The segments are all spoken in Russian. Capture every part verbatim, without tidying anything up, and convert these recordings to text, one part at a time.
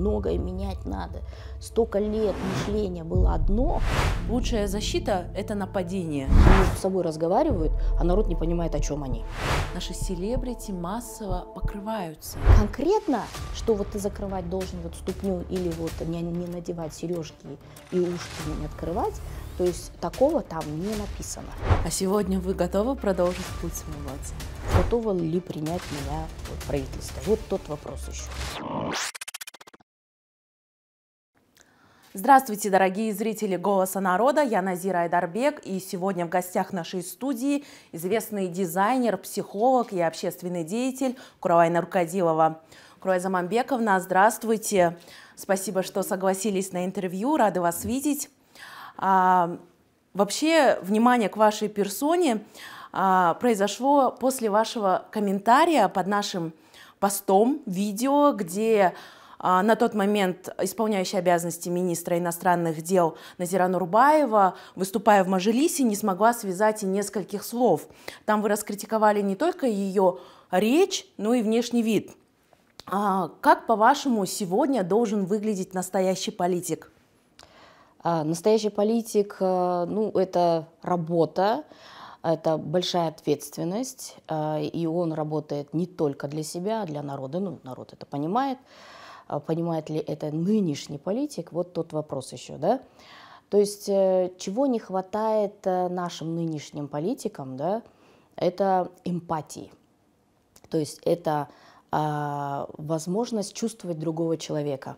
многое менять надо. Столько лет мышление было одно. Лучшая защита – это нападение. Они между собой разговаривают, а народ не понимает, о чем они. Наши селебрити массово покрываются. Конкретно, что вот ты закрывать должен вот ступню или вот не, не надевать сережки и ушки не открывать, то есть такого там не написано. А сегодня вы готовы продолжить путь смываться? Готово ли принять меня вот, правительство? Вот тот вопрос еще. Здравствуйте, дорогие зрители «Голоса народа», я Назира Айдарбек, и сегодня в гостях нашей студии известный дизайнер, психолог и общественный деятель Куралай Нуркадилова. Куралай Заманбековна, здравствуйте, спасибо, что согласились на интервью, рады вас видеть. А, вообще, внимание к вашей персоне а, произошло после вашего комментария под нашим постом, видео, где... На тот момент исполняющая обязанности министра иностранных дел Назира Нурбаева, выступая в Мажилисе, не смогла связать и нескольких слов. Там вы раскритиковали не только ее речь, но и внешний вид. А как, по-вашему, сегодня должен выглядеть настоящий политик? А, настоящий политик, ну, это работа. Это большая ответственность. И он работает не только для себя, а для народа. Ну, народ это понимает. Понимает ли это нынешний политик, вот тот вопрос еще, да? То есть чего не хватает нашим нынешним политикам, да? Это эмпатии, то есть это э, возможность чувствовать другого человека.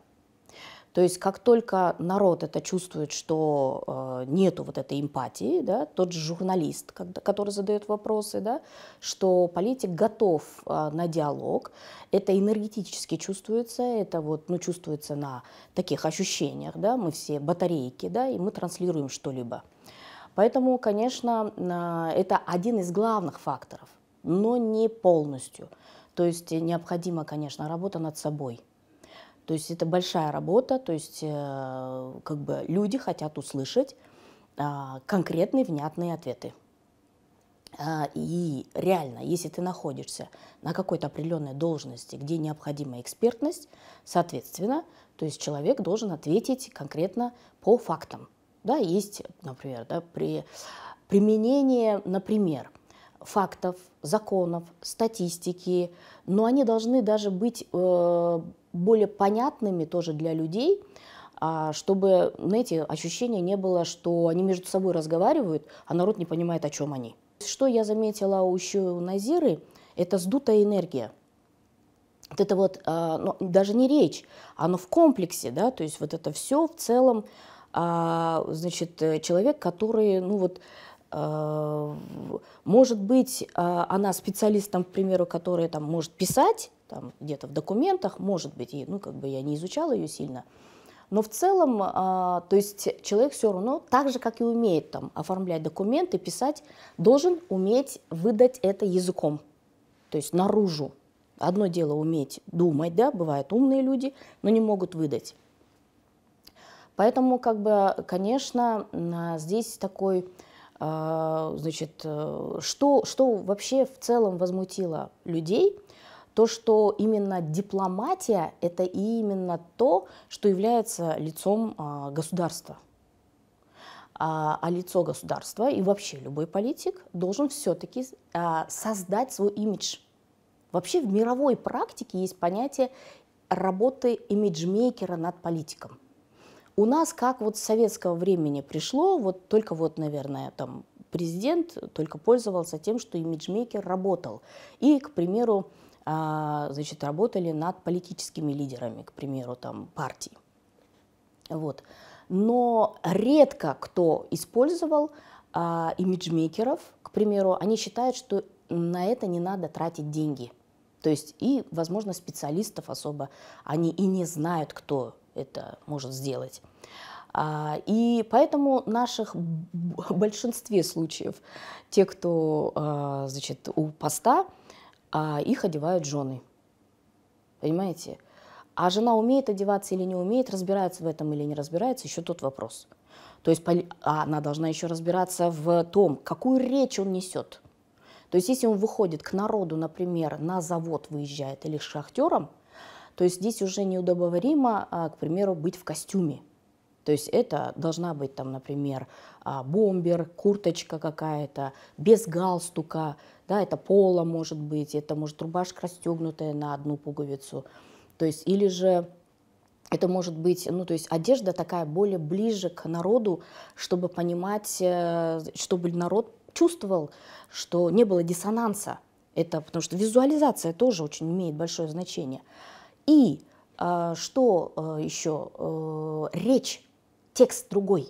То есть как только народ это чувствует, что э, нету вот этой эмпатии, да, тот же журналист, который задает вопросы, да, что политик готов э, на диалог, это энергетически чувствуется, это вот, ну, чувствуется на таких ощущениях, да, мы все батарейки, да, и мы транслируем что-либо. Поэтому, конечно, э, это один из главных факторов, но не полностью. То есть необходима, конечно, работа над собой. То есть это большая работа, то есть э, как бы люди хотят услышать э, конкретные, внятные ответы. Э, и реально, если ты находишься на какой-то определенной должности, где необходима экспертность, соответственно, то есть человек должен ответить конкретно по фактам. Да, есть, например, да, при применении, например, фактов, законов, статистики, но они должны даже быть... Э, более понятными тоже для людей, чтобы, знаете, ощущения не было, что они между собой разговаривают, а народ не понимает, о чем они. Что я заметила еще у Назиры, это сдутая энергия. Вот это вот, ну, даже не речь, оно в комплексе, да, то есть вот это все в целом, значит, человек, который, ну вот, может быть, она специалистом, к примеру, которая там может писать, где-то в документах, может быть, и, ну, как бы я не изучала ее сильно, но в целом, а, то есть человек все равно, так же, как и умеет там, оформлять документы, писать, должен уметь выдать это языком, то есть наружу. Одно дело уметь думать, да, бывают умные люди, но не могут выдать. Поэтому, как бы, конечно, здесь такой, а, значит, что, что вообще в целом возмутило людей, то, что именно дипломатия – это именно то, что является лицом а, государства. А, а лицо государства и вообще любой политик должен все-таки а, создать свой имидж. Вообще в мировой практике есть понятие работы имиджмейкера над политиком. У нас как вот с советского времени пришло, вот только вот, наверное, там президент только пользовался тем, что имиджмейкер работал. И, к примеру, значит, работали над политическими лидерами, к примеру, там, партий. Вот. Но редко кто использовал а, имиджмейкеров, к примеру, они считают, что на это не надо тратить деньги. То есть и, возможно, специалистов особо, они и не знают, кто это может сделать. А, и поэтому наших в большинстве случаев, те, кто, а, значит, у поста, а их одевают жены, понимаете? А жена умеет одеваться или не умеет, разбирается в этом или не разбирается, еще тот вопрос. То есть она должна еще разбираться в том, какую речь он несет. То есть если он выходит к народу, например, на завод выезжает или к шахтерам, То есть здесь уже неудобоваримо, к примеру, быть в костюме. То есть это должна быть, там, например, бомбер, курточка какая-то, без галстука, да, это поло может быть, это может рубашка расстегнутая на одну пуговицу. То есть, или же это может быть, ну, то есть одежда такая более ближе к народу, чтобы понимать, чтобы народ чувствовал, что не было диссонанса. Это потому что визуализация тоже очень имеет большое значение. И что еще? Речь, текст другой.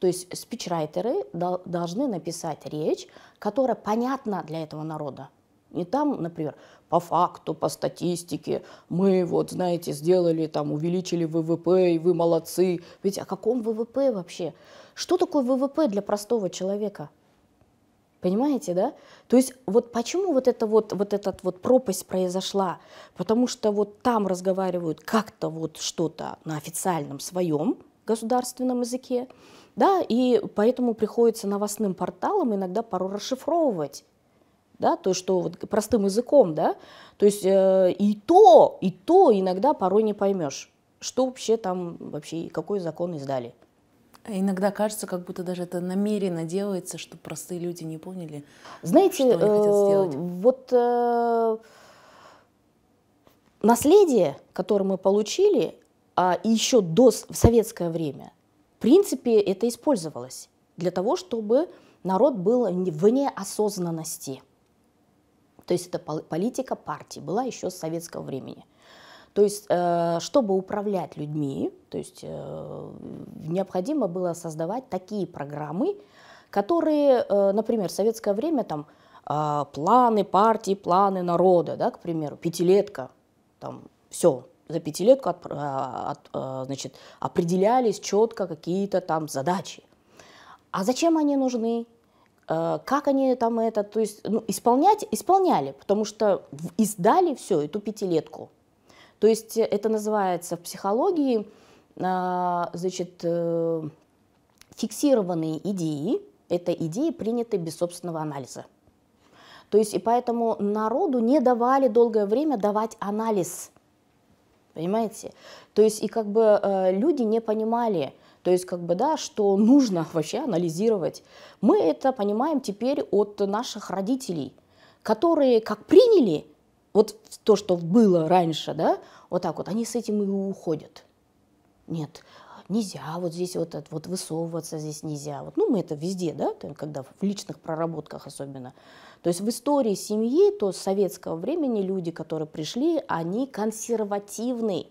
То есть спичрайтеры должны написать речь, которая понятна для этого народа. Не там, например, по факту, по статистике, мы вот, знаете, сделали, там, увеличили ВВП, и вы молодцы. Ведь о каком ВВП вообще? Что такое ВВП для простого человека? Понимаете, да? То есть вот почему вот эта вот, вот, этот вот пропасть произошла? Потому что вот там разговаривают как-то вот что-то на официальном своем государственном языке, да, и поэтому приходится новостным порталам иногда пару расшифровывать, да, то, что вот простым языком, да, то есть э, и то, и то иногда порой не поймешь, что вообще там, вообще какой закон издали. Иногда кажется, как будто даже это намеренно делается, чтобы простые люди не поняли, знаете, что они хотят сделать. Вот э, наследие, которое мы получили а, еще до, в советское время, в принципе, это использовалось для того, чтобы народ был вне осознанности. То есть это политика партии была еще с советского времени. То есть, чтобы управлять людьми, то есть, необходимо было создавать такие программы, которые, например, в советское время там, планы партии, планы народа, да, к примеру, пятилетка, там, все, за пятилетку от, от, значит, определялись четко какие-то там задачи. А зачем они нужны? Как они там это, то есть, ну, исполнять, исполняли, потому что издали все, эту пятилетку. То есть это называется в психологии, значит, фиксированные идеи. Это идеи, принятые без собственного анализа. То есть и поэтому народу не давали долгое время давать анализ. Понимаете? То есть и как бы люди не понимали, то есть как бы, да, что нужно вообще анализировать. Мы это понимаем теперь от наших родителей, которые как приняли, вот то, что было раньше, да, вот так вот, они с этим и уходят. Нет, нельзя вот здесь вот, вот высовываться, здесь нельзя. Вот, ну, мы это везде, да, когда в личных проработках особенно. То есть в истории семьи, то с советского времени люди, которые пришли, они консервативны.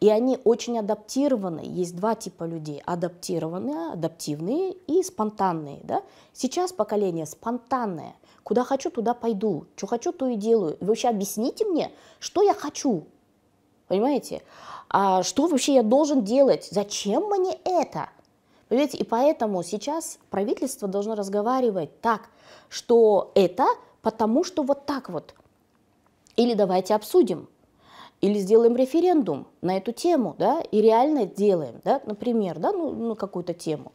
И они очень адаптированы. Есть два типа людей. Адаптированные, адаптивные и спонтанные, да. Сейчас поколение спонтанное. Куда хочу, туда пойду. Что хочу, то и делаю. Вы вообще объясните мне, что я хочу. Понимаете? А что вообще я должен делать? Зачем мне это? Понимаете? И поэтому сейчас правительство должно разговаривать так, что это потому, что вот так вот. Или давайте обсудим. Или сделаем референдум на эту тему, да, и реально делаем, да, например, да, ну, ну какую-то тему.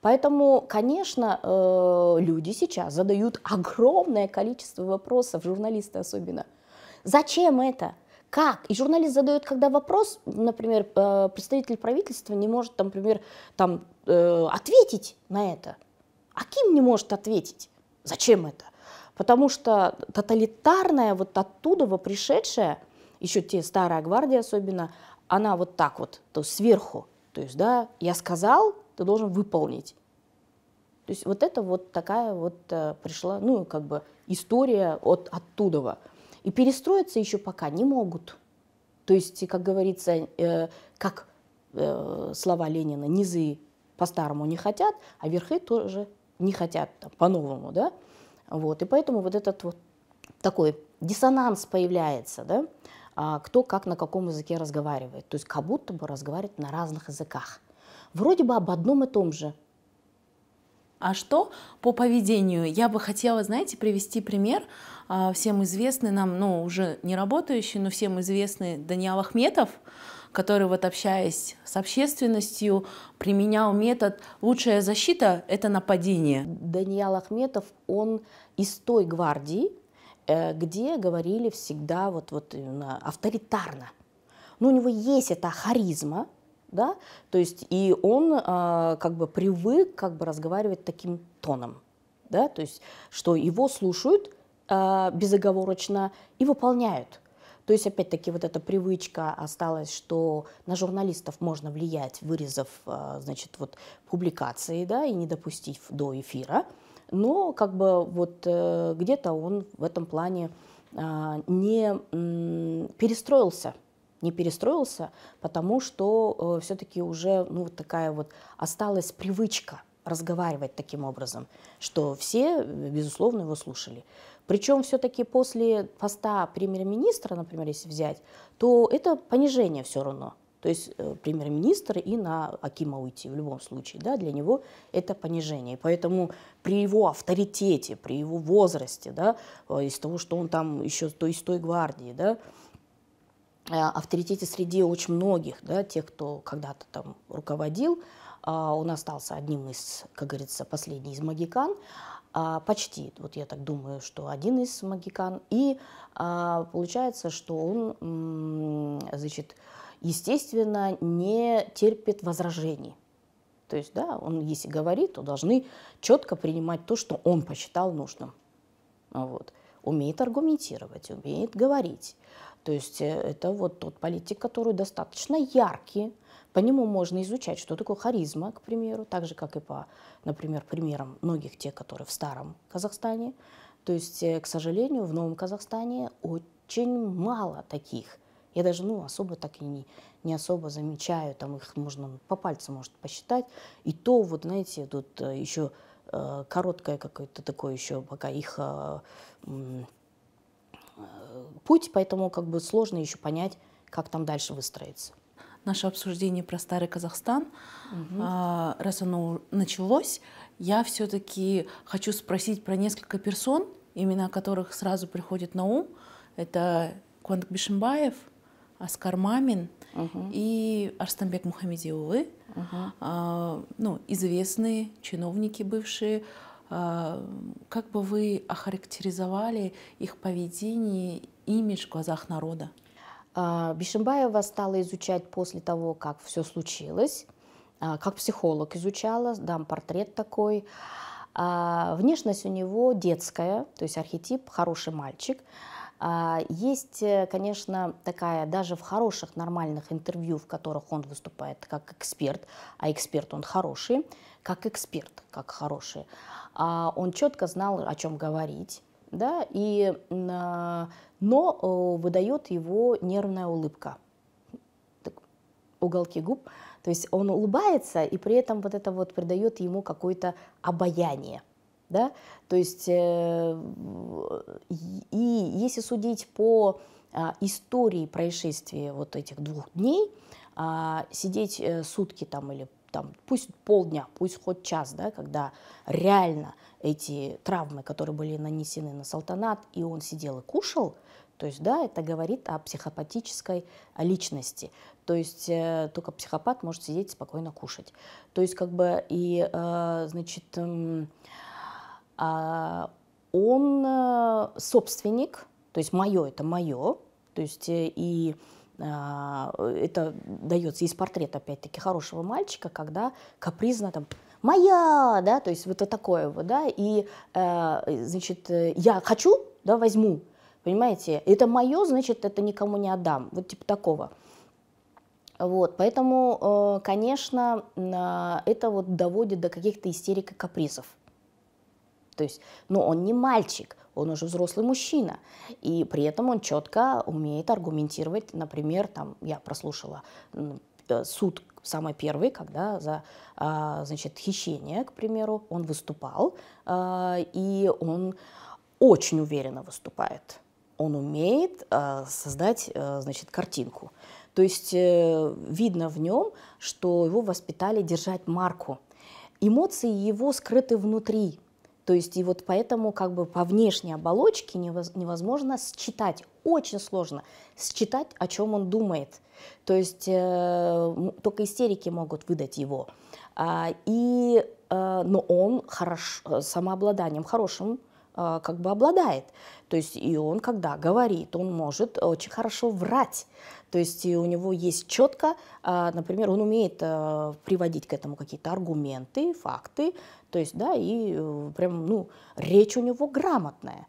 Поэтому, конечно, э, люди сейчас задают огромное количество вопросов, журналисты особенно. Зачем это? Как? И журналист задает, когда вопрос, например, э, представитель правительства не может, там, например, там, э, ответить на это. А кем не может ответить? Зачем это? Потому что тоталитарная, вот оттуда пришедшая, еще те старая гвардия особенно, она вот так вот, то есть сверху, то есть, да, я сказал, ты должен выполнить. То есть вот это вот такая вот э, пришла, ну, как бы история от оттуда. И перестроиться еще пока не могут. То есть, как говорится, э, как э, слова Ленина, низы по-старому не хотят, а верхи тоже не хотят по-новому, да. Вот, и поэтому вот этот вот такой диссонанс появляется, да, а, кто как на каком языке разговаривает. То есть как будто бы разговаривает на разных языках. Вроде бы об одном и том же. А что по поведению? Я бы хотела, знаете, привести пример. Всем известный нам, ну, уже не работающий, но всем известный Даниал Ахметов, который, вот общаясь с общественностью, применял метод «лучшая защита – это нападение». Даниал Ахметов, он из той гвардии, где говорили всегда вот, вот авторитарно. Но у него есть эта харизма, да, то есть и он э, как бы привык как бы разговаривать таким тоном, да, то есть что его слушают э, безоговорочно и выполняют. То есть опять-таки вот эта привычка осталась, что на журналистов можно влиять, вырезав, э, значит, вот публикации, да, и не допустив до эфира. Но как бы вот э, где-то он в этом плане э, не э, перестроился. Не перестроился, потому что э, все-таки уже ну, вот такая вот осталась привычка разговаривать таким образом, что все, безусловно, его слушали. Причем все-таки после поста премьер-министра, например, если взять, то это понижение все равно. То есть э, премьер-министр и на акима уйти в любом случае, да, для него это понижение. Поэтому при его авторитете, при его возрасте, да, э, из того, что он там еще то, из той гвардии, да, авторитете среди очень многих, да, тех, кто когда-то там руководил, он остался одним из, как говорится, последний из могикан, почти, вот я так думаю, что один из могикан, и получается, что он, значит, естественно, не терпит возражений. То есть, да, он, если говорит, то должны четко принимать то, что он посчитал нужным. Вот. Умеет аргументировать, умеет говорить. То есть это вот тот политик, который достаточно яркий, по нему можно изучать, что такое харизма, к примеру, так же, как и по, например, примерам многих тех, которые в старом Казахстане. То есть, к сожалению, в новом Казахстане очень мало таких. Я даже ну, особо так и не, не особо замечаю, там их можно по пальцам может посчитать. И то, вот знаете, тут еще э, короткое какое-то такое еще, пока их... Э, путь, поэтому как бы сложно еще понять, как там дальше выстроиться. Наше обсуждение про старый Казахстан, угу. а, раз оно началось, я все-таки хочу спросить про несколько персон, имена которых сразу приходят на ум. Это Куандык Бишимбаев, Аскар Мамин угу. и Арстанбек Мухамедиулы, угу. а, ну, известные чиновники бывшие. Как бы вы охарактеризовали их поведение, имидж в глазах народа? Бишимбаева стала изучать после того, как все случилось, как психолог изучала, дам портрет такой. Внешность у него детская, то есть архетип хороший мальчик. Есть, конечно, такая даже в хороших, нормальных интервью, в которых он выступает как эксперт, а эксперт он хороший, как эксперт, как хороший. Он четко знал, о чем говорить, да, и, но выдает его нервная улыбка, уголки губ. То есть он улыбается, и при этом вот это вот придает ему какое-то обаяние. Да? То есть, э, и если судить по э, истории происшествия вот этих двух дней, э, сидеть э, сутки там или там, пусть полдня, пусть хоть час, да, когда реально эти травмы, которые были нанесены на салтанат, и он сидел и кушал, то есть, да, это говорит о психопатической личности. То есть э, только психопат может сидеть спокойно кушать. То есть, как бы, и, э, значит... Э, он собственник, то есть мое это мое, то есть и это дается из портрета опять-таки хорошего мальчика, когда капризно там моя, да, то есть вот это такое вот, да, и значит я хочу, да, возьму, понимаете, это мое, значит это никому не отдам, вот типа такого. Вот, поэтому, конечно, это вот доводит до каких-то истерик и капризов. То есть, но он не мальчик, он уже взрослый мужчина, и при этом он четко умеет аргументировать, например, там, я прослушала суд самый первый, когда за, значит, хищение, к примеру, он выступал, и он очень уверенно выступает, он умеет создать, значит, картинку, то есть видно в нем, что его воспитали держать марку, эмоции его скрыты внутри. То есть и вот поэтому как бы по внешней оболочке невозможно считать, очень сложно считать, о чем он думает. То есть э, только истерики могут выдать его. А, и, э, но он хорош, самообладанием хорошим как бы обладает. То есть и он, когда говорит, он может очень хорошо врать. То есть и у него есть четко, например, он умеет приводить к этому какие-то аргументы, факты. То есть, да, и прям, ну, речь у него грамотная.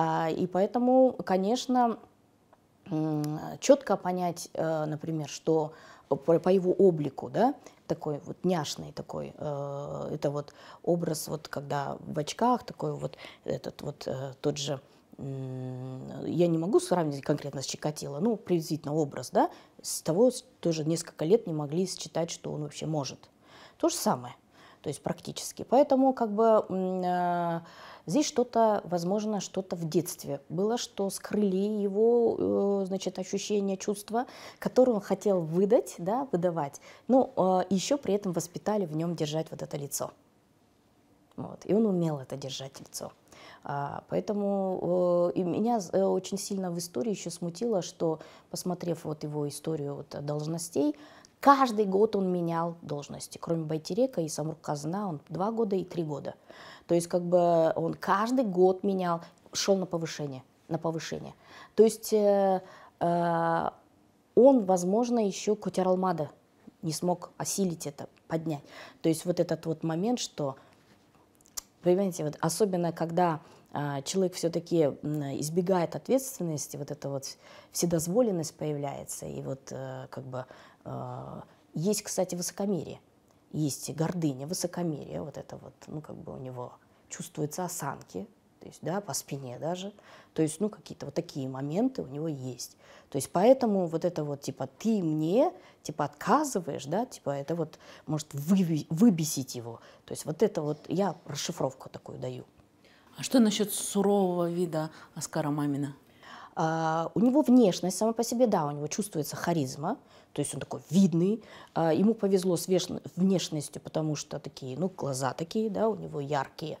И поэтому, конечно, четко понять, например, что по его облику, да, такой вот няшный такой, э, это вот образ, вот когда в очках такой вот этот вот э, тот же, э, я не могу сравнить конкретно с Чикатило, ну приблизительно образ, да, с того тоже несколько лет не могли считать, что он вообще может. То же самое, то есть практически. Поэтому как бы э, здесь что-то, возможно, что-то в детстве было, что скрыли его, значит, ощущения, чувства, которые он хотел выдать, да, выдавать, но еще при этом воспитали в нем держать вот это лицо. Вот. И он умел это держать лицо. Поэтому и меня очень сильно в истории еще смутило, что, посмотрев вот его историю вот должностей, каждый год он менял должности, кроме Байтерека и Самрук-Казына, он два года и три года. То есть как бы он каждый год менял, шел на повышение, на повышение. То есть э, э, он, возможно, еще Котяр-Алмада не смог осилить это, поднять. То есть вот этот вот момент, что, понимаете, вот особенно когда э, человек все-таки избегает ответственности, вот эта вот вседозволенность появляется, и вот э, как бы... Есть, кстати, высокомерие, есть гордыня, высокомерие, вот это вот, ну, как бы у него чувствуются осанки, то есть, да, по спине даже, то есть, ну, какие-то вот такие моменты у него есть. То есть, поэтому вот это вот, типа, ты мне, типа, отказываешь, да, типа, это вот может выбесить его, то есть, вот это вот, я расшифровку такую даю. А что насчет сурового вида Аскара Мамина? Uh, у него внешность сама по себе, да, у него чувствуется харизма, то есть он такой видный, uh, ему повезло с внешностью, потому что такие, ну, глаза такие, да, у него яркие,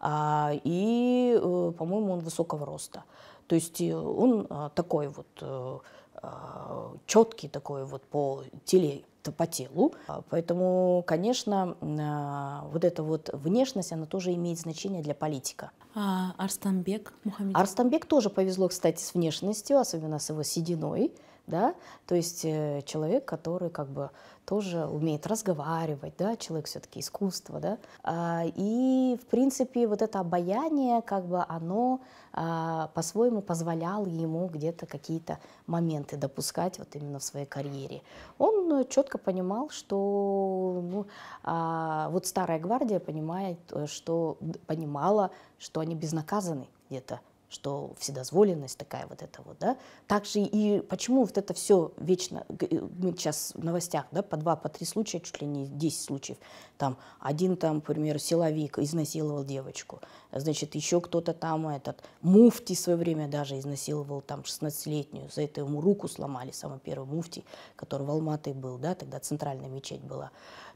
uh, и, uh, по-моему, он высокого роста, то есть он uh, такой вот uh, uh, четкий такой вот по, теле, по телу, uh, поэтому, конечно, uh, вот эта вот внешность, она тоже имеет значение для политика. А Арстанбек Мухамедиулы? Арстанбек тоже повезло, кстати, с внешностью, особенно с его сединой, да, то есть э, человек, который как бы тоже умеет разговаривать, да, человек все-таки искусство, да, а, и в принципе вот это обаяние, как бы оно а, по-своему позволяло ему где-то какие-то моменты допускать вот именно в своей карьере. Он четко понимал, что ну, а, вот старая гвардия понимает, что понимала, что они безнаказаны где-то, что вседозволенность такая вот эта вот, да. Также и почему вот это все вечно, мы сейчас в новостях, да, по два, по три случая, чуть ли не десять случаев, там, один там, например, силовик изнасиловал девочку, значит, еще кто-то там, этот, муфти в свое время даже изнасиловал там шестнадцатилетнюю, за это ему руку сломали, самый первый муфти, который в Алматы был, да, тогда центральная мечеть была.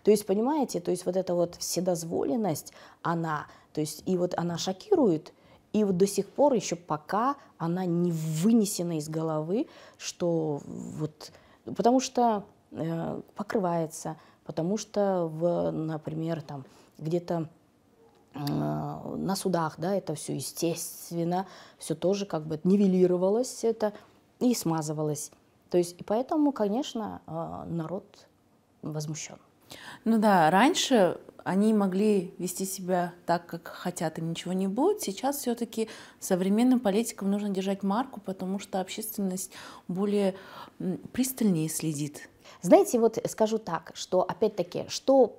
То есть, понимаете, то есть вот эта вот вседозволенность, она, то есть, и вот она шокирует. И вот до сих пор еще пока она не вынесена из головы, что вот, потому что э, покрывается, потому что, в, например, там где-то э, на судах, да, это все естественно, все тоже как бы нивелировалось это и смазывалось. То есть и поэтому, конечно, э, народ возмущен. Ну да, раньше они могли вести себя так, как хотят, и ничего не будет. Сейчас все-таки современным политикам нужно держать марку, потому что общественность более пристальнее следит. Знаете, вот скажу так, что опять-таки, что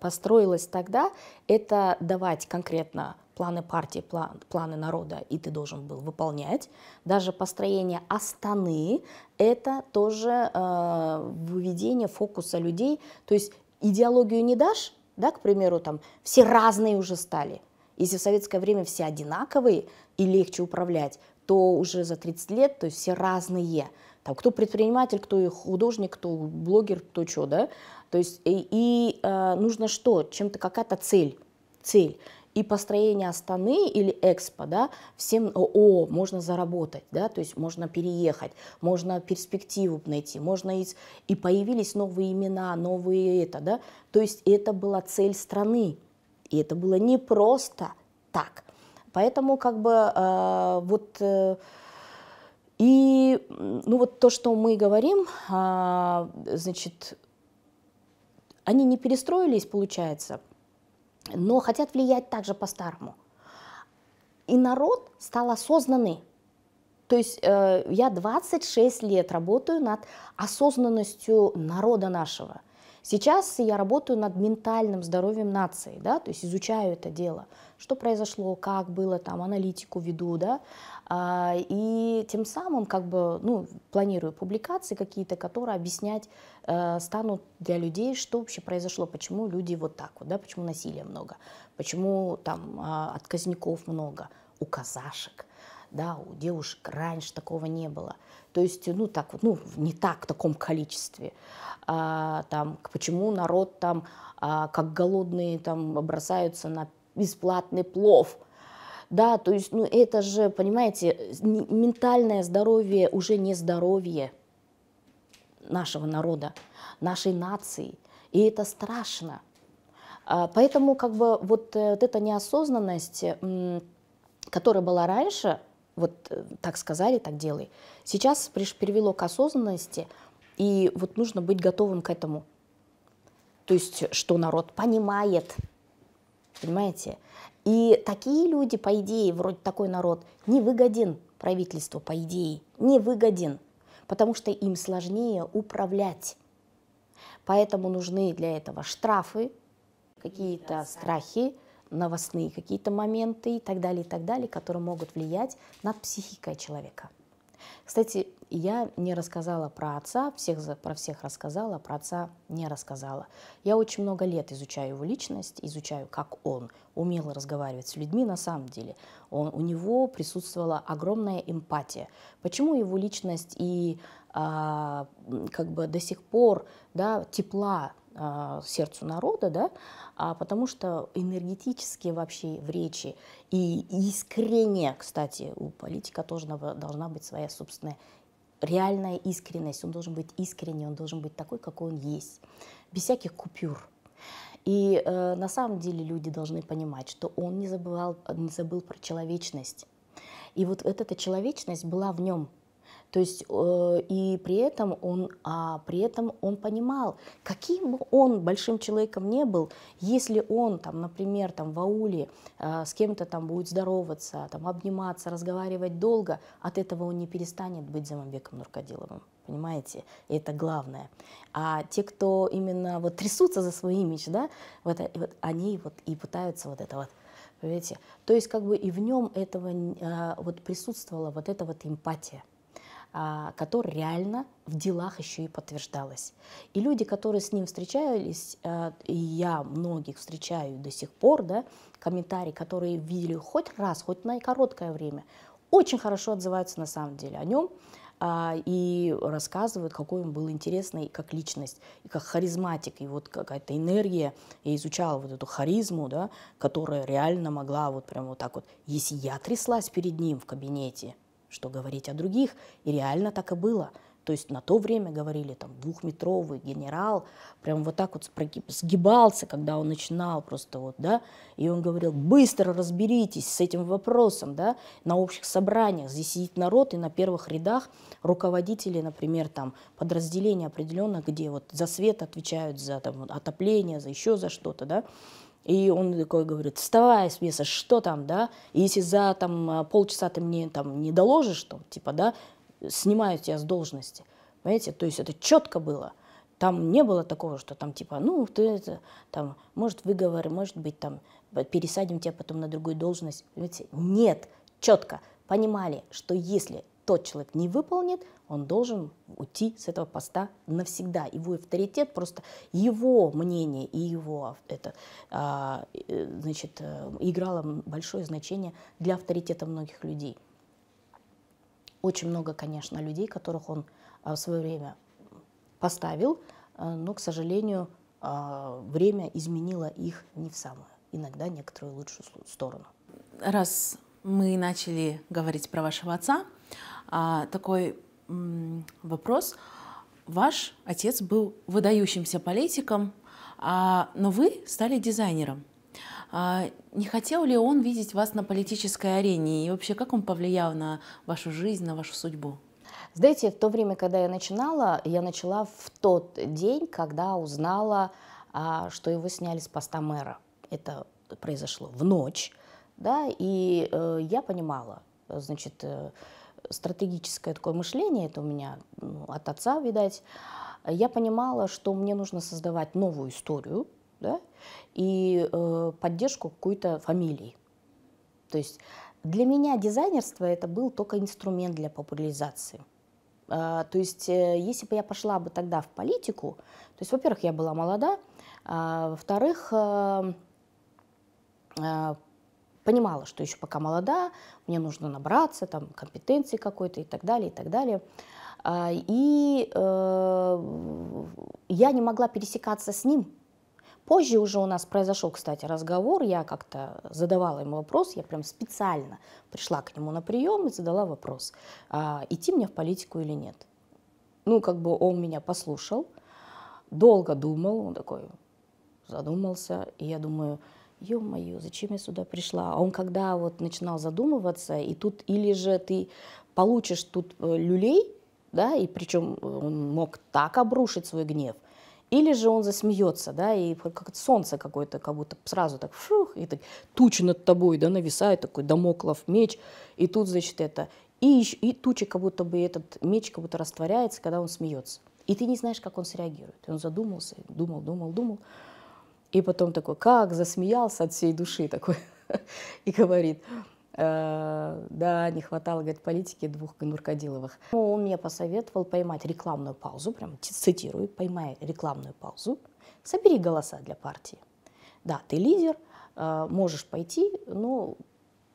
построилось тогда, это давать конкретно планы партии, план, планы народа, и ты должен был выполнять. Даже построение Астаны – это тоже э, выведение фокуса людей. То есть идеологию не дашь, да, к примеру, там все разные уже стали. Если в советское время все одинаковые и легче управлять, то уже за тридцать лет, то есть все разные. Там, кто предприниматель, кто художник, кто блогер, кто что, да. То есть и, и э, нужно что? Чем-то какая-то цель, цель. И построение Астаны или Экспо, да, всем, о, можно заработать, да, то есть можно переехать, можно перспективу найти, можно из... И появились новые имена, новые это, да, то есть это была цель страны, и это было не просто так. Поэтому как бы э, вот э, и ну вот то, что мы говорим, э, значит, они не перестроились, получается, но хотят влиять также по-старому. И народ стал осознанный. То есть э, я двадцать шесть лет работаю над осознанностью народа нашего. Сейчас я работаю над ментальным здоровьем нации, да, то есть изучаю это дело, что произошло, как было, там, аналитику веду, да, и тем самым, как бы, ну, планирую публикации какие-то, которые объяснять станут для людей, что вообще произошло, почему люди вот так вот, да, почему насилия много, почему там отказников много, у казашек. Да, у девушек раньше такого не было. То есть, ну, так вот, ну, не так в таком количестве. А, там, почему народ там, а, как голодные, там, бросаются на бесплатный плов? Да, то есть, ну, это же, понимаете, ментальное здоровье уже не здоровье нашего народа, нашей нации. И это страшно. А, поэтому, как бы, вот, вот эта неосознанность, которая была раньше, вот так сказали, так делай, сейчас привело к осознанности, и вот нужно быть готовым к этому. То есть, что народ понимает, понимаете? И такие люди, по идее, вроде такой народ, не выгоден правительству, по идее, не выгоден, потому что им сложнее управлять. Поэтому нужны для этого штрафы, какие-то страхи, новостные какие-то моменты и так далее, и так далее, которые могут влиять над психикой человека. Кстати, я не рассказала про отца, всех, про всех рассказала, про отца не рассказала. Я очень много лет изучаю его личность, изучаю, как он умел разговаривать с людьми на самом деле. Он, у него присутствовала огромная эмпатия. Почему его личность и а, как бы до сих пор, да, тепла сердцу народа, да, а потому что энергетически вообще в речи и искренне, кстати, у политика тоже должна быть своя собственная реальная искренность, он должен быть искренний, он должен быть такой, какой он есть, без всяких купюр. И э, на самом деле люди должны понимать, что он не забывал, не забыл про человечность. И вот, вот эта человечность была в нем. То есть, э, и при этом, он, а, при этом он понимал, каким бы он большим человеком не был, если он, там, например, там, в ауле э, с кем-то там будет здороваться, там, обниматься, разговаривать долго, от этого он не перестанет быть Заманбеком Нуркадиловым. Понимаете? И это главное. А те, кто именно вот, трясутся за свой имидж, да, вот, вот, они вот, и пытаются вот это вот. Понимаете? То есть как бы и в нем этого, э, вот, присутствовала вот эта вот эмпатия, которая реально в делах еще и подтверждалась. И люди, которые с ним встречались, и я многих встречаю до сих пор, да, комментарии, которые видели хоть раз, хоть на короткое время, очень хорошо отзываются на самом деле о нем и рассказывают, какой он был интересный, как личность, и как харизматик, и вот какая-то энергия. Я изучала вот эту харизму, да, которая реально могла вот прям вот так вот, если я тряслась перед ним в кабинете, что говорить о других, и реально так и было. То есть на то время говорили, там, двухметровый генерал, прям вот так вот сгибался, когда он начинал просто вот, да, и он говорил, быстро разберитесь с этим вопросом, да, на общих собраниях, здесь сидит народ, и на первых рядах руководители, например, там, подразделения определенных, где вот за свет отвечают, за там, отопление, за еще за что-то, да. И он такой говорит, вставай с места, что там, да, и если за там, полчаса ты мне там, не доложишь, там, типа, да, снимаю тебя с должности, понимаете, то есть это четко было, там не было такого, что там, типа, ну, ты, это, там, может, выговоры, может быть, там, пересадим тебя потом на другую должность, понимаете, нет, четко понимали, что если тот человек не выполнит, он должен уйти с этого поста навсегда. Его авторитет, просто его мнение и его это, а, значит, играло большое значение для авторитета многих людей. Очень много, конечно, людей, которых он в свое время поставил, но, к сожалению, время изменило их не в самую, иногда некоторую лучшую сторону. Раз мы начали говорить про вашего отца, А, такой м, вопрос. Ваш отец был выдающимся политиком, а, но вы стали дизайнером. Не хотел ли он видеть вас на политической арене? И вообще, как он повлиял на вашу жизнь, на вашу судьбу? Знаете, в то время, когда я начинала, я начала в тот день, когда узнала, что его сняли с поста мэра. Это произошло в ночь, да, и я понимала, значит, стратегическое такое мышление, это у меня от отца, видать, я понимала, что мне нужно создавать новую историю, да, и э, поддержку какой-то фамилии. То есть для меня дизайнерство это был только инструмент для популяризации. Э, то есть э, если бы я пошла бы тогда в политику, то есть, во-первых, я была молода, а, во-вторых, э, э, понимала, что еще пока молода, мне нужно набраться там компетенции какой-то и так далее, и так далее. А, и э, я не могла пересекаться с ним. Позже уже у нас произошел, кстати, разговор, я как-то задавала ему вопрос, я прям специально пришла к нему на прием и задала вопрос, а, идти мне в политику или нет. Ну, как бы он меня послушал, долго думал, он такой задумался, и я думаю, ё-моё, зачем я сюда пришла? А он когда вот начинал задумываться, и тут или же ты получишь тут люлей, да, и причем он мог так обрушить свой гнев, или же он засмеется, да, и как солнце какое-то, как будто сразу так, фух, и так тучи над тобой, да, нависает такой дамоклов меч, и тут, значит, это, и, и тучи, как будто бы этот меч как будто растворяется, когда он смеется. И ты не знаешь, как он среагирует. И он задумался, думал, думал, думал, и потом такой, как засмеялся от всей души такой, и говорит, да, не хватало, говорит, политики двух Нуркадиловых. Он мне посоветовал поймать рекламную паузу, прям цитирую, поймай рекламную паузу, собери голоса для партии. Да, ты лидер, можешь пойти, но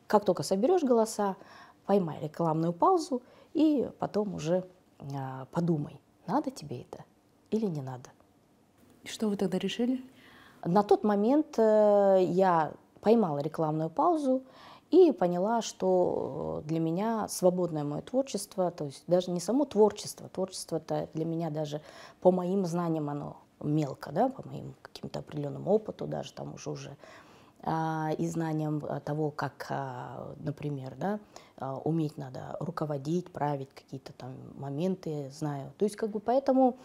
как только соберешь голоса, поймай рекламную паузу и потом уже подумай, надо тебе это или не надо. И что вы тогда решили? На тот момент я поймала рекламную паузу, и поняла, что для меня свободное мое творчество, то есть даже не само творчество, творчество-то для меня даже по моим знаниям оно мелко, да, по моим каким-то определенным опыту, даже там уже уже а, и знаниям того, как, а, например, да, а, уметь надо руководить, править какие-то там моменты, знаю. То есть как бы поэтому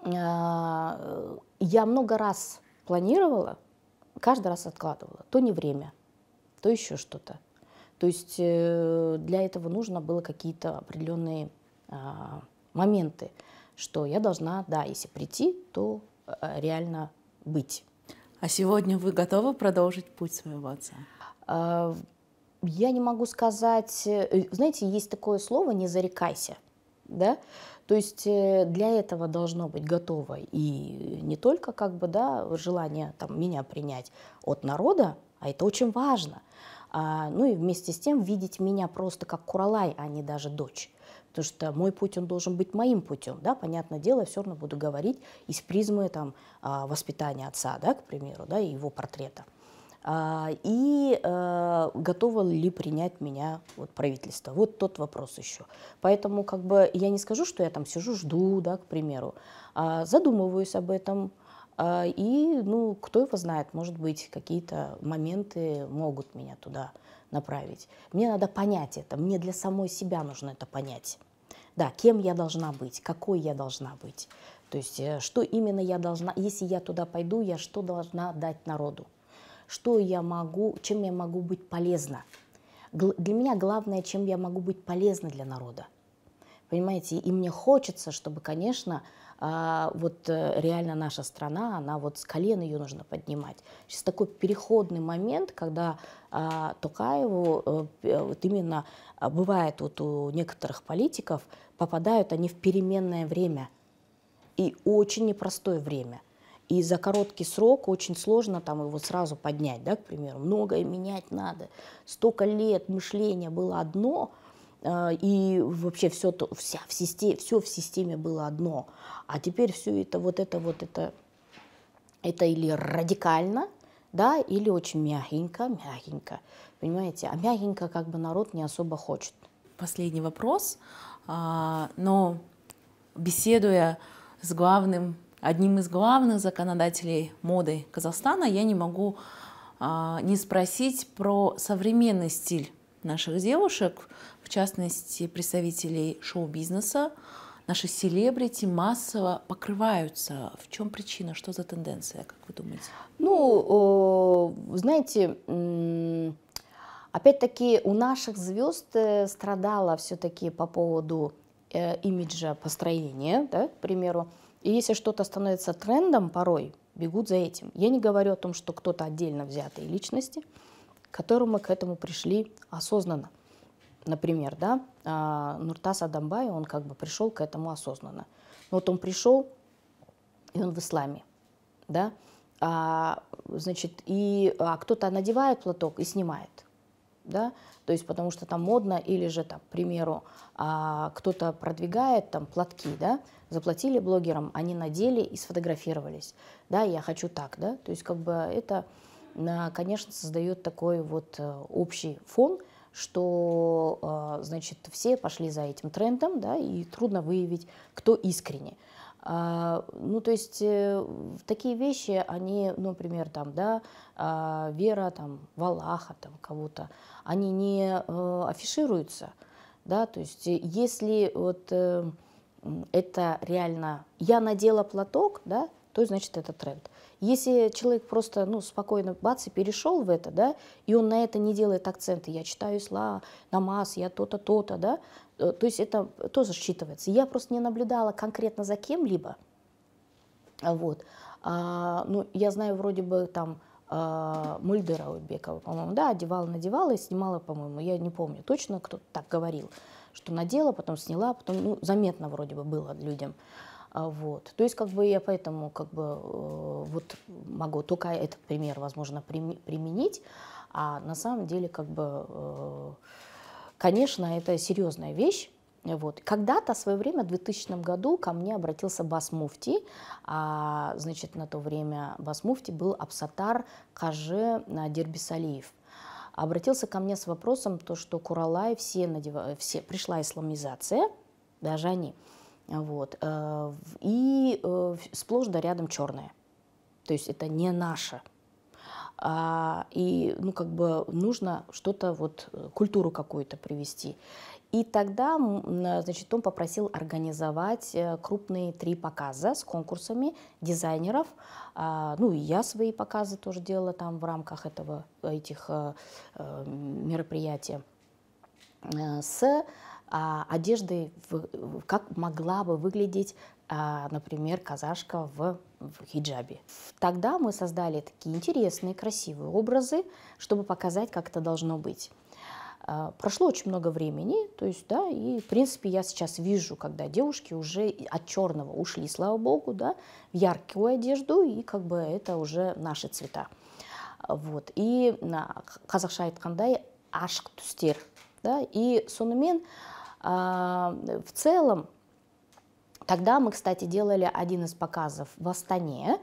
а, я много раз планировала, каждый раз откладывала, то не время, то еще что-то. То есть для этого нужно было какие-то определенные а, моменты, что я должна, да, если прийти, то а, реально быть. А сегодня вы готовы продолжить путь своего отца? А, я не могу сказать, знаете, есть такое слово «не зарекайся». Да? То есть для этого должно быть готово и не только как бы, да, желание там, меня принять от народа, а это очень важно. А, ну и вместе с тем видеть меня просто как Куралай, а не даже дочь. Потому что мой путь, он должен быть моим путем. Да? Понятное дело, я все равно буду говорить из призмы там, воспитания отца, да, к примеру, да, и его портрета. А, и а, готово ли принять меня вот, правительство? Вот тот вопрос еще. Поэтому как бы, я не скажу, что я там сижу, жду, да, к примеру. А, задумываюсь об этом. И, ну, кто его знает, может быть, какие-то моменты могут меня туда направить. Мне надо понять это, мне для самой себя нужно это понять. Да, кем я должна быть, какой я должна быть. То есть, что именно я должна, если я туда пойду, я что должна дать народу? Что я могу, чем я могу быть полезна? Для меня главное, чем я могу быть полезна для народа. Понимаете, и мне хочется, чтобы, конечно, вот реально наша страна, она вот с колен ее нужно поднимать. Сейчас такой переходный момент, когда Токаеву вот именно бывает вот у некоторых политиков, попадают они в переменное время и очень непростое время. И за короткий срок очень сложно там его сразу поднять, да, к примеру. Многое менять надо. Столько лет мышление было одно, и вообще все, вся, в системе, все в системе было одно. А теперь все это вот это вот это, это или радикально, да, или очень мягенько, мягенько. Понимаете, а мягенько как бы народ не особо хочет. Последний вопрос, но беседуя с главным одним из главных законодателей моды Казахстана, я не могу а, не спросить про современный стиль наших девушек, в частности, представителей шоу-бизнеса. Наши селебрити массово покрываются. В чем причина? Что за тенденция, как вы думаете? Ну, знаете, опять-таки у наших звезд страдало все-таки по поводу имиджа построения, да, к примеру. И если что-то становится трендом, порой бегут за этим. Я не говорю о том, что кто-то отдельно взятые личности, к которому к этому пришли осознанно. Например, да, Нуртас Адамбай, он как бы пришел к этому осознанно. Но вот он пришел, и он в исламе, да, а, значит, и а кто-то надевает платок и снимает, да, то есть потому что там модно, или же, там, к примеру, а, кто-то продвигает там платки, да, заплатили блогерам, они надели и сфотографировались, да, я хочу так, да, то есть как бы это, конечно, создает такой вот общий фон, что, значит, все пошли за этим трендом, да, и трудно выявить, кто искренне. Ну, то есть, такие вещи, они, ну, например, там, да, вера, там, в Аллаха, там, кого-то, они не афишируются, да, то есть, если вот это реально, я надела платок, да, то, значит, это тренд. Если человек просто, ну, спокойно, бац, и перешел в это, да, и он на это не делает акценты, я читаю исла, намаз, я то-то, то-то, да, то есть это тоже считывается. Я просто не наблюдала конкретно за кем-либо, вот. А, ну, я знаю, вроде бы, там, а, Мульдера Убекова, по-моему, да, одевала, надевала и снимала, по-моему, я не помню точно, кто так говорил, что надела, потом сняла, потом, ну, заметно вроде бы было людям. Вот. То есть, как бы я поэтому как бы, э, вот могу только этот пример, возможно, применить, а на самом деле, как бы, э, конечно, это серьезная вещь. Вот. Когда-то, в свое время, в двухтысячном году, ко мне обратился бас-муфти, а, значит, на то время бас-муфти был Абсатар Каже Дербисалиев. Обратился ко мне с вопросом, то, что Куралай, все надев... все... пришла исламизация, даже они. Вот. И сплошь да рядом черное. То есть это не наше. И ну, как бы нужно что-то, вот, культуру какую-то привести. И тогда, значит, он попросил организовать крупные три показа с конкурсами дизайнеров. Ну и я свои показы тоже делала там в рамках этого, этих мероприятий с... одежды, как могла бы выглядеть, например, казашка в, в хиджабе. Тогда мы создали такие интересные, красивые образы, чтобы показать, как это должно быть. Прошло очень много времени, то есть, да, и, в принципе, я сейчас вижу, когда девушки уже от черного ушли, слава богу, да, в яркую одежду, и как бы это уже наши цвета. Вот, и казахша айткандай ашк түстер. Да, и сонымен а, в целом, тогда мы, кстати, делали один из показов в Астане,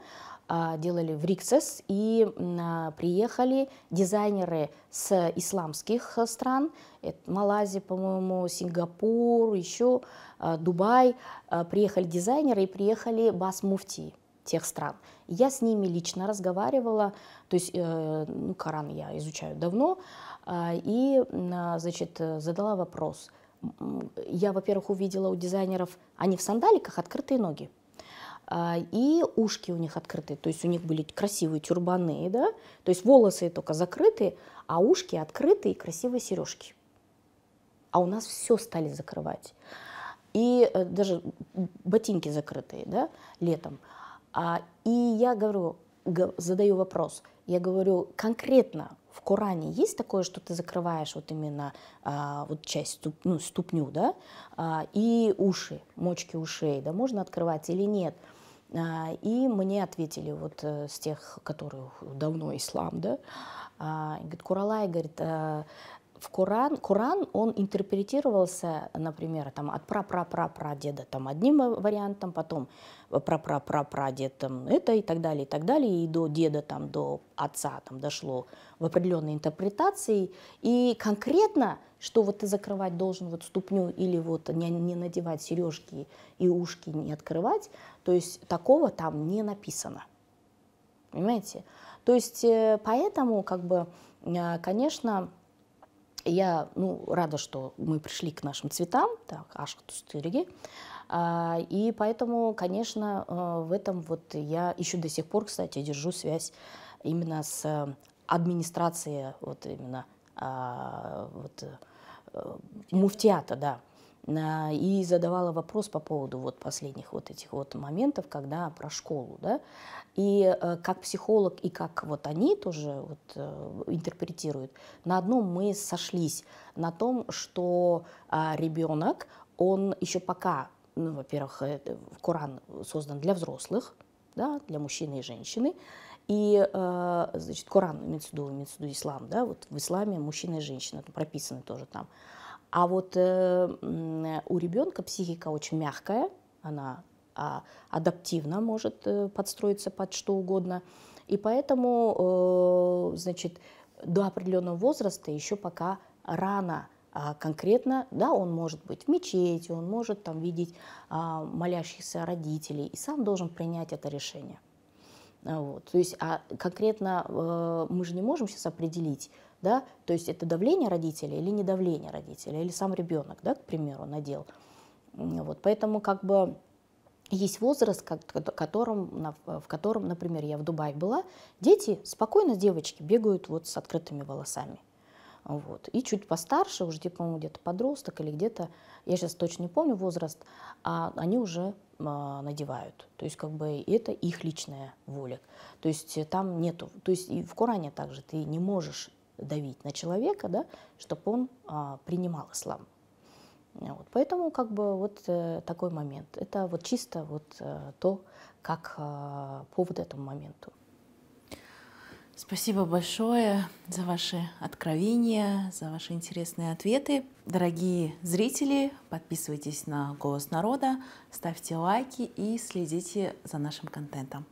а, делали в Риксес, и а, приехали дизайнеры с исламских стран, это Малайзия, по-моему, Сингапур, еще а, Дубай, а, приехали дизайнеры и приехали бас-муфти тех стран. Я с ними лично разговаривала, то есть, э, ну, Коран я изучаю давно, э, и, э, значит, задала вопрос. Я, во-первых, увидела у дизайнеров, они в сандаликах, открытые ноги, э, и ушки у них открыты, то есть у них были красивые тюрбаны, да, то есть волосы только закрыты, а ушки открыты и красивые сережки. А у нас все стали закрывать. И э, даже ботинки закрытые, да, летом. А, и я говорю, задаю вопрос, я говорю, конкретно в Коране есть такое, что ты закрываешь вот именно а, вот часть, ступ, ну, ступню, да, а, и уши, мочки ушей, да, можно открывать или нет? А, и мне ответили вот с тех, которые давно ислам, да, а, говорит, Куралай, говорит, а, в Коран, Коран, он интерпретировался, например, там, от пра-пра-пра-прадеда там, одним вариантом, потом пра-пра-пра-прадед там, это и так далее, и так далее, и до деда, там, до отца там, дошло в определенной интерпретации. И конкретно, что вот ты закрывать должен вот ступню или вот не, не надевать сережки и ушки не открывать, То есть такого там не написано. Понимаете? То есть поэтому, как бы, конечно, я ну, рада, что мы пришли к нашим цветам, так, аж четыре, и поэтому, конечно, в этом вот я еще до сих пор, кстати, держу связь именно с администрацией вот именно вот, муфтията, да. И задавала вопрос по поводу вот последних вот этих вот моментов, когда про школу, да, и как психолог, и как вот они тоже вот интерпретируют, на одном мы сошлись, на том, что ребенок, он еще пока, ну, во-первых, Коран создан для взрослых, да, для мужчины и женщины, и, значит, Коран, имеется в виду, имеется в виду ислам, да, вот в исламе мужчина и женщина, прописаны тоже там. А вот э, у ребенка психика очень мягкая, она а, адаптивно может э, подстроиться под что угодно. И поэтому э, значит, до определенного возраста еще пока рано а, конкретно, да, он может быть в мечети, он может там видеть а, молящихся родителей и сам должен принять это решение. Вот. То есть а конкретно э, мы же не можем сейчас определить, да? То есть это давление родителей или не давление родителей, или сам ребенок, да, к примеру, надел. Вот. Поэтому как бы есть возраст, как, которым, в котором, например, я в Дубае была, дети спокойно, девочки, бегают вот с открытыми волосами. Вот. И чуть постарше, уже, по-моему, где-то подросток или где-то, я сейчас точно не помню возраст, а они уже а, надевают. То есть как бы это их личная воля. То есть там нету, то есть и в Коране также ты не можешь давить на человека, да, чтобы он а, принимал ислам. Вот. Поэтому как бы вот э, такой момент. Это вот чисто вот э, то, как э, по вот этому моменту. Спасибо большое за ваши откровения, за ваши интересные ответы. Дорогие зрители, подписывайтесь на «Голос народа», ставьте лайки и следите за нашим контентом.